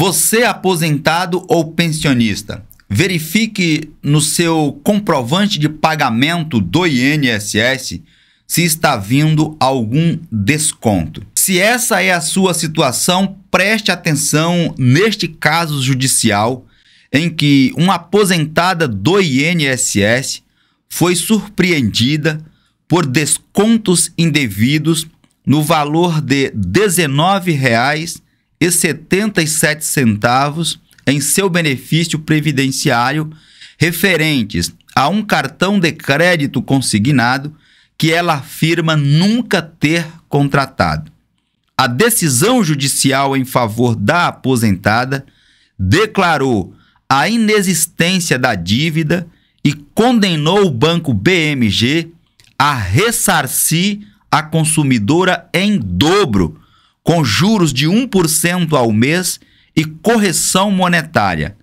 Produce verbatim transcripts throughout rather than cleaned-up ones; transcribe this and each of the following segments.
Você aposentado ou pensionista, verifique no seu comprovante de pagamento do I N S S se está vindo algum desconto. Se essa é a sua situação, preste atenção neste caso judicial em que uma aposentada do I N S S foi surpreendida por descontos indevidos no valor de dezenove reais e setenta e sete centavos em seu benefício previdenciário referentes a um cartão de crédito consignado que ela afirma nunca ter contratado. A decisão judicial em favor da aposentada declarou a inexistência da dívida e condenou o Banco B M G a ressarcir a consumidora em dobro, com juros de um por cento ao mês e correção monetária.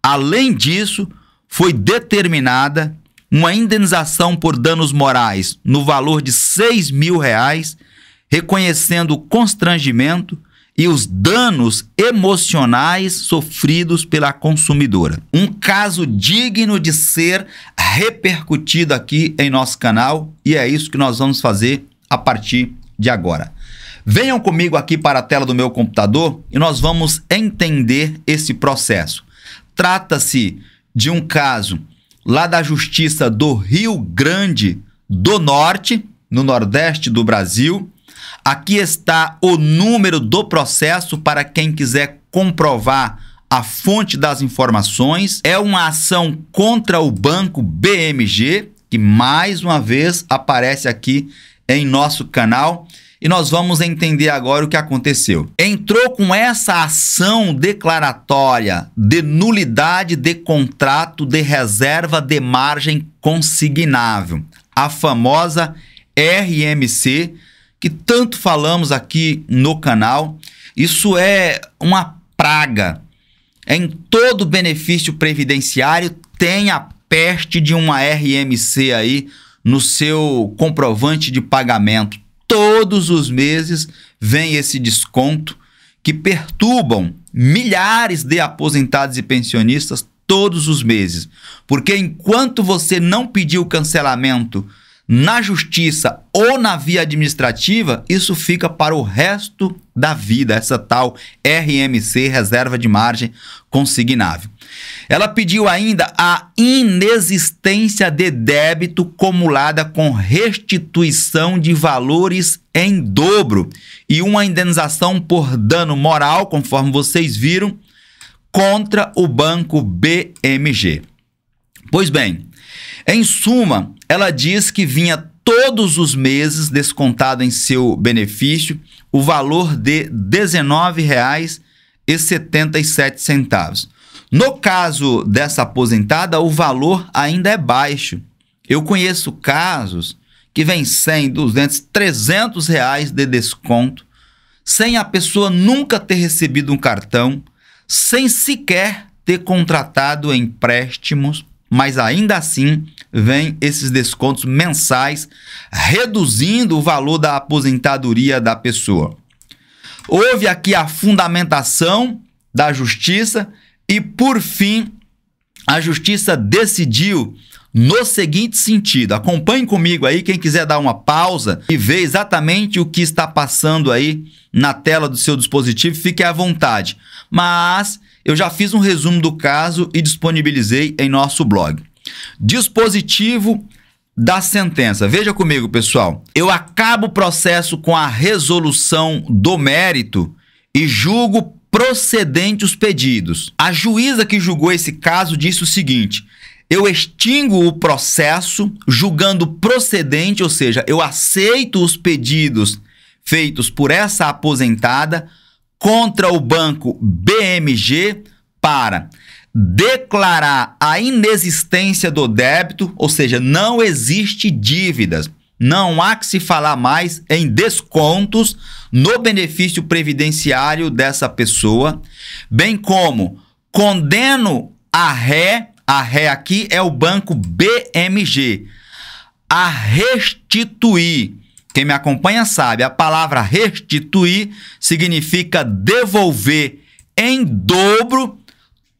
Além disso, foi determinada uma indenização por danos morais no valor de seis mil reais, reconhecendo o constrangimento e os danos emocionais sofridos pela consumidora. Um caso digno de ser repercutido aqui em nosso canal, e é isso que nós vamos fazer a partir de agora. Venham comigo aqui para a tela do meu computador e nós vamos entender esse processo. Trata-se de um caso lá da Justiça do Rio Grande do Norte, no Nordeste do Brasil. Aqui está o número do processo para quem quiser comprovar a fonte das informações. É uma ação contra o Banco B M G, que mais uma vez aparece aqui em nosso canal. E nós vamos entender agora o que aconteceu. Entrou com essa ação declaratória de nulidade de contrato de reserva de margem consignável, a famosa R M C, que tanto falamos aqui no canal. Isso é uma praga. Em todo benefício previdenciário tem a peste de uma R M C aí no seu comprovante de pagamento. Todos os meses vem esse desconto que perturbam milhares de aposentados e pensionistas todos os meses. Porque enquanto você não pedir o cancelamento na justiça ou na via administrativa, isso fica para o resto da vida, essa tal R M C, reserva de margem consignável. Ela pediu ainda a inexistência de débito cumulada com restituição de valores em dobro e uma indenização por dano moral, conforme vocês viram, contra o Banco B M G. Pois bem, em suma, ela diz que vinha todos os meses descontado em seu benefício o valor de dezenove reais e setenta e sete centavos. No caso dessa aposentada, o valor ainda é baixo. Eu conheço casos que vem cem, duzentos, trezentos reais de desconto, sem a pessoa nunca ter recebido um cartão, sem sequer ter contratado empréstimos, mas ainda assim vem esses descontos mensais, reduzindo o valor da aposentadoria da pessoa. Houve aqui a fundamentação da justiça e, por fim, a justiça decidiu no seguinte sentido. Acompanhe comigo aí, quem quiser dar uma pausa e ver exatamente o que está passando aí na tela do seu dispositivo, fique à vontade. Mas eu já fiz um resumo do caso e disponibilizei em nosso blog. Dispositivo da sentença. Veja comigo, pessoal. Eu acabo o processo com a resolução do mérito e julgo procedente os pedidos. A juíza que julgou esse caso disse o seguinte: eu extingo o processo julgando procedente, ou seja, eu aceito os pedidos feitos por essa aposentada contra o Banco B M G para declarar a inexistência do débito, ou seja, não existe dívidas, não há que se falar mais em descontos no benefício previdenciário dessa pessoa, bem como condeno a ré, a ré aqui é o Banco B M G, a restituir. Quem me acompanha sabe, a palavra restituir significa devolver em dobro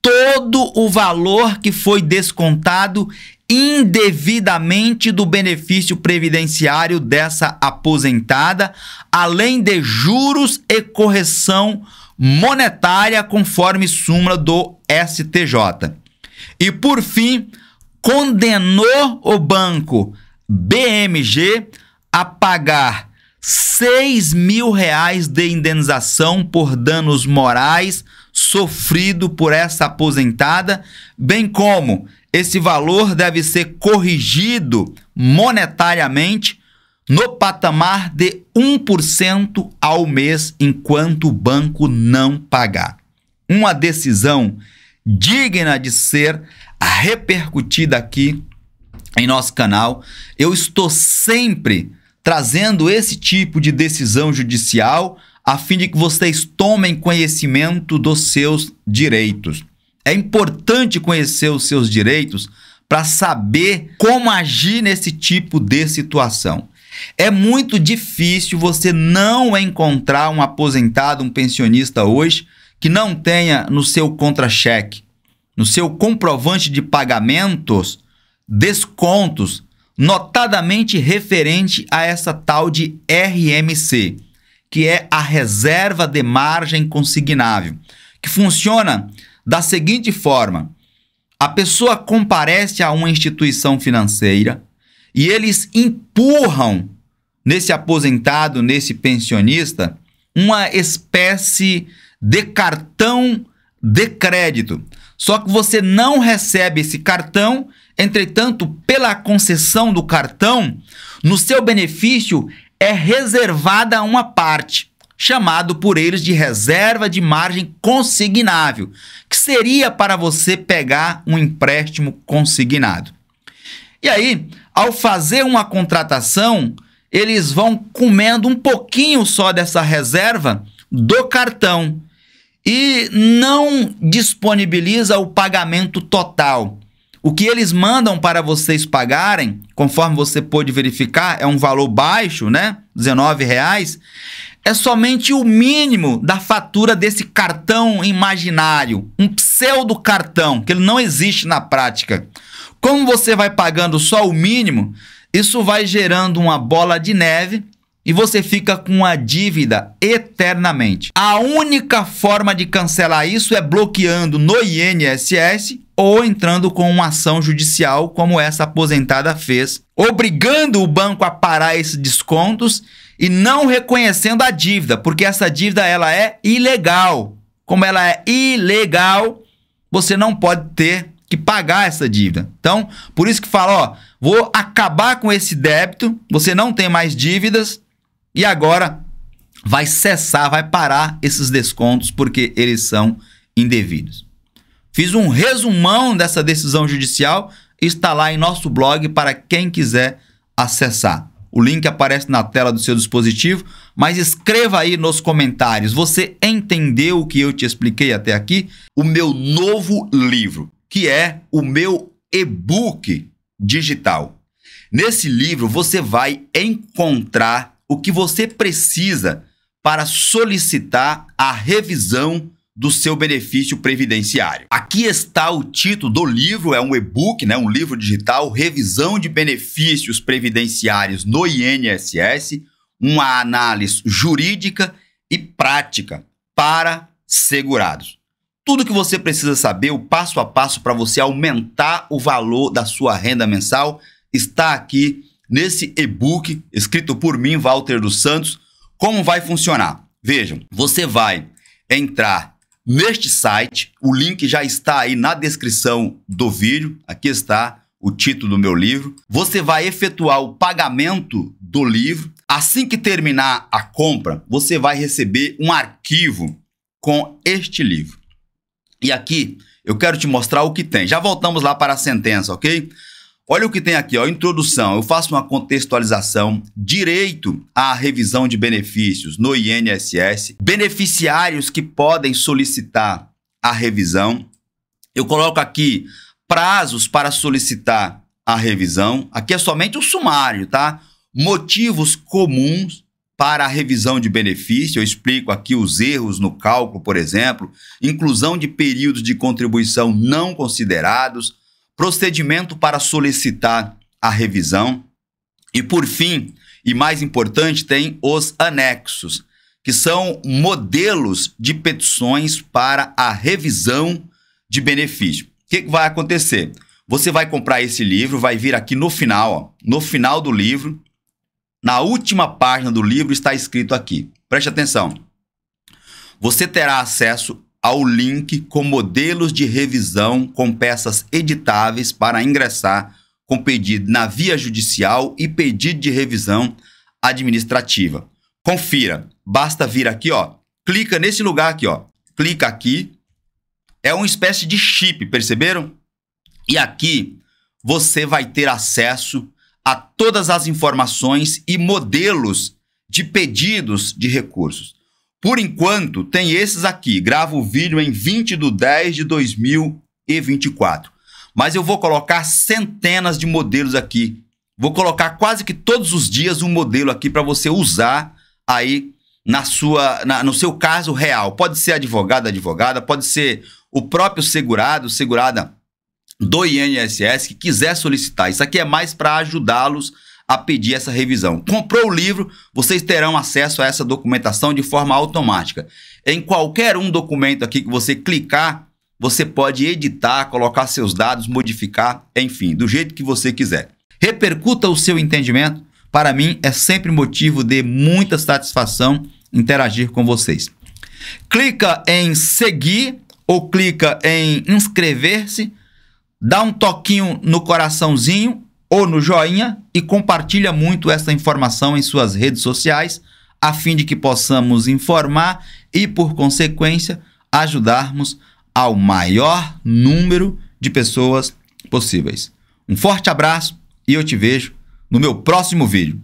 todo o valor que foi descontado indevidamente do benefício previdenciário dessa aposentada, além de juros e correção monetária, conforme súmula do S T J. E, por fim, condenou o Banco B M G a pagar seis mil reais de indenização por danos morais sofrido por essa aposentada, bem como esse valor deve ser corrigido monetariamente no patamar de um por cento ao mês enquanto o banco não pagar. Uma decisão digna de ser repercutida aqui em nosso canal. Eu estou sempre trazendo esse tipo de decisão judicial a fim de que vocês tomem conhecimento dos seus direitos. É importante conhecer os seus direitos para saber como agir nesse tipo de situação. É muito difícil você não encontrar um aposentado, um pensionista hoje, que não tenha no seu contra-cheque, no seu comprovante de pagamentos, descontos, notadamente referente a essa tal de R M C, que é a reserva de margem consignável, que funciona da seguinte forma: a pessoa comparece a uma instituição financeira e eles empurram nesse aposentado, nesse pensionista, uma espécie de cartão de crédito. Só que você não recebe esse cartão, entretanto, pela concessão do cartão, no seu benefício é reservada uma parte, chamado por eles de reserva de margem consignável, que seria para você pegar um empréstimo consignado. E aí, ao fazer uma contratação, eles vão comendo um pouquinho só dessa reserva do cartão e não disponibiliza o pagamento total. O que eles mandam para vocês pagarem, conforme você pôde verificar, é um valor baixo, né? dezenove reais. É somente o mínimo da fatura desse cartão imaginário, um pseudo cartão, que ele não existe na prática. Como você vai pagando só o mínimo, isso vai gerando uma bola de neve e você fica com a dívida eternamente. A única forma de cancelar isso é bloqueando no I N S S ou entrando com uma ação judicial, como essa aposentada fez, obrigando o banco a parar esses descontos e não reconhecendo a dívida, porque essa dívida ela é ilegal. Como ela é ilegal, você não pode ter que pagar essa dívida. Então, por isso que fala, ó, vou acabar com esse débito, você não tem mais dívidas, e agora vai cessar, vai parar esses descontos porque eles são indevidos. Fiz um resumão dessa decisão judicial, está lá em nosso blog para quem quiser acessar. O link aparece na tela do seu dispositivo, mas escreva aí nos comentários. Você entendeu o que eu te expliquei até aqui? O meu novo livro, que é o meu e-book digital. Nesse livro você vai encontrar o que você precisa para solicitar a revisão do seu benefício previdenciário. Aqui está o título do livro, é um e-book, né, um livro digital, Revisão de Benefícios Previdenciários no I N S S, uma análise jurídica e prática para segurados. Tudo que você precisa saber, o passo a passo para você aumentar o valor da sua renda mensal, está aqui nesse e-book, escrito por mim, Walter dos Santos. Como vai funcionar? Vejam, você vai entrar neste site, o link já está aí na descrição do vídeo, aqui está o título do meu livro. Você vai efetuar o pagamento do livro. Assim que terminar a compra, você vai receber um arquivo com este livro. E aqui eu quero te mostrar o que tem. Já voltamos lá para a sentença, ok? Olha o que tem aqui, ó, introdução. Eu faço uma contextualização, direito à revisão de benefícios no I N S S, beneficiários que podem solicitar a revisão. Eu coloco aqui prazos para solicitar a revisão. Aqui é somente o sumário, tá? Motivos comuns para a revisão de benefício, eu explico aqui os erros no cálculo, por exemplo, inclusão de períodos de contribuição não considerados, procedimento para solicitar a revisão e, por fim, e mais importante, tem os anexos, que são modelos de petições para a revisão de benefício. O que vai acontecer? Você vai comprar esse livro, vai vir aqui no final, ó, no final do livro, na última página do livro está escrito aqui, preste atenção, você terá acesso ao link com modelos de revisão com peças editáveis para ingressar com pedido na via judicial e pedido de revisão administrativa. Confira, basta vir aqui, ó, clica nesse lugar aqui, ó, clica aqui, é uma espécie de chip, perceberam? E aqui você vai ter acesso a todas as informações e modelos de pedidos de recursos. Por enquanto, tem esses aqui. Gravo o vídeo em vinte de dez de dois mil e vinte e quatro. Mas eu vou colocar centenas de modelos aqui. Vou colocar quase que todos os dias um modelo aqui para você usar aí na sua, na, no seu caso real. Pode ser advogado, advogada, pode ser o próprio segurado, segurada do I N S S que quiser solicitar. Isso aqui é mais para ajudá-los a pedir essa revisão. Comprou o livro, vocês terão acesso a essa documentação de forma automática. Em qualquer um documento aqui que você clicar, você pode editar, colocar seus dados, modificar, enfim, do jeito que você quiser. Repercuta o seu entendimento. Para mim, é sempre motivo de muita satisfação interagir com vocês. Clica em seguir ou clica em inscrever-se. Dá um toquinho no coraçãozinho ou no joinha e compartilha muito essa informação em suas redes sociais, a fim de que possamos informar e, por consequência, ajudarmos ao maior número de pessoas possíveis. Um forte abraço e eu te vejo no meu próximo vídeo.